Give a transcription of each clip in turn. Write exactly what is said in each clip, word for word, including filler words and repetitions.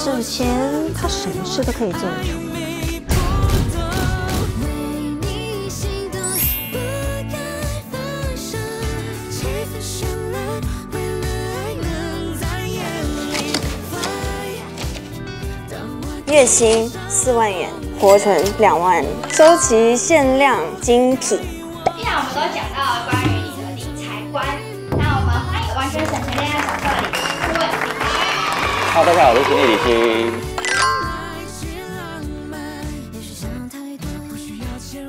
首先，他什么事都可以做得出。 月薪四万元，活存两万，收集限量精品。今天我们都讲到了关于你的理财观，那我们欢迎完全省钱恋爱小课的李顾问。好，大家好，我是李欣。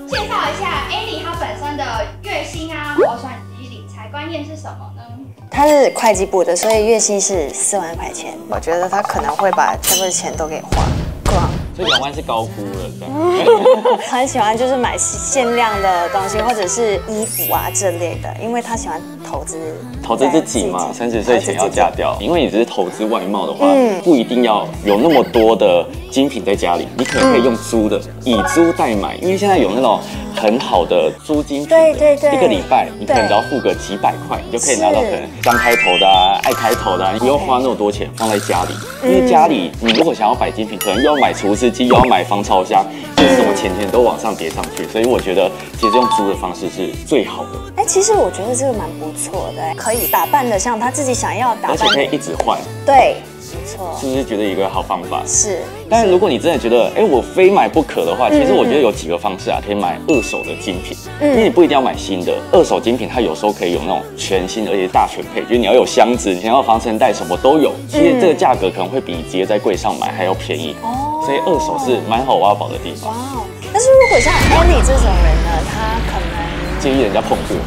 介绍一下 Annie 她本身的月薪啊、活存以及理财观念是什么呢？ 他是会计部的，所以月薪是四万块钱。我觉得他可能会把这份钱都给花光，所以两万是高估了。这样很喜欢就是买限量的东西，或者是衣服啊这类的，因为他喜欢投资。投资自己嘛，三十岁前要嫁掉，因为你只是投资外貌的话，嗯、不一定要有那么多的精品在家里，你可能可以用租的，以租代买，因为现在有那种。 很好的租金，对对对，一个礼拜你可能只要付个几百块，你就可以拿到可能刚开头的、啊、爱开头的、啊，你不用花那么多钱放在家里，因为家里你如果想要买精品，可能又要买除湿机，又要买防潮箱，就是什么钱钱都往上叠上去，所以我觉得其实用租的方式是最好的。哎、欸，其实我觉得这个蛮不错的、欸，可以打扮的像他自己想要打扮，而且可以一直换。对。 没错，是不是觉得一个好方法？是，但是如果你真的觉得，哎、欸，我非买不可的话，其实我觉得有几个方式啊，可以买二手的精品，嗯、因为你不一定要买新的，二手精品它有时候可以有那种全新的，而且大全配，就是你要有箱子，你想要防尘袋，什么都有。其实这个价格可能会比直接在柜上买还要便宜，哦、所以二手是蛮好挖宝的地方。哇哦！但是如果像 Annie 这种人呢，他可能介意人家碰过。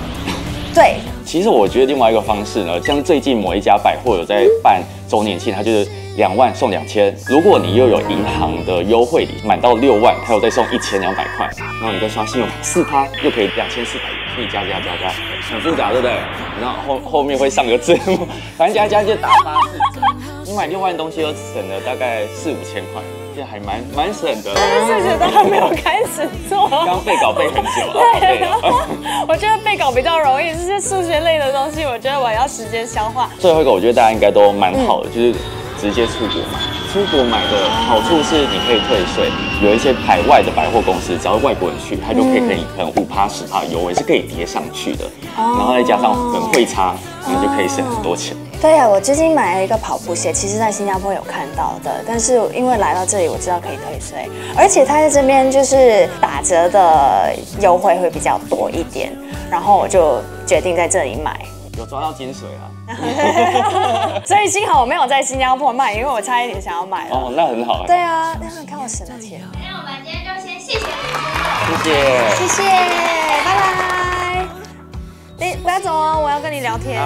对。 其实我觉得另外一个方式呢，像最近某一家百货有在办周年庆，它就是两万送两千。如果你又有银行的优惠礼，满到六万，它有再送一千两百块。然后你再刷信用卡四趴，又可以两千四百元，所以加加加加，很复杂，对不对？然后后后面会上个字幕，反正加加就打八字。你买六万东西又省了大概四五千块。 这还蛮蛮省的，但是觉得还没有开始做，刚背稿背很久了。对，我觉得背稿比较容易，这些数学类的东西，我觉得我要时间消化。最后一个，我觉得大家应该都蛮好的，嗯、就是直接出国买。出国买的好处是你可以退税，有一些海外的百货公司，只要外国人去，他就可以给你可能五趴十趴优惠，是可以叠上去的。哦、然后再加上可能汇差，你就可以省很多钱。 对啊，我最近买了一个跑步鞋，其实在新加坡有看到的，但是因为来到这里，我知道可以退税，而且它在这边就是打折的优惠会比较多一点，然后我就决定在这里买。有抓到精髓啊！所以幸好我没有在新加坡卖，因为我差一点想要买了。哦，那很好。对啊，那你看我省了钱。那我们今天就先谢谢你，谢谢，谢谢，拜拜。哎，不要走哦，我要跟你聊天。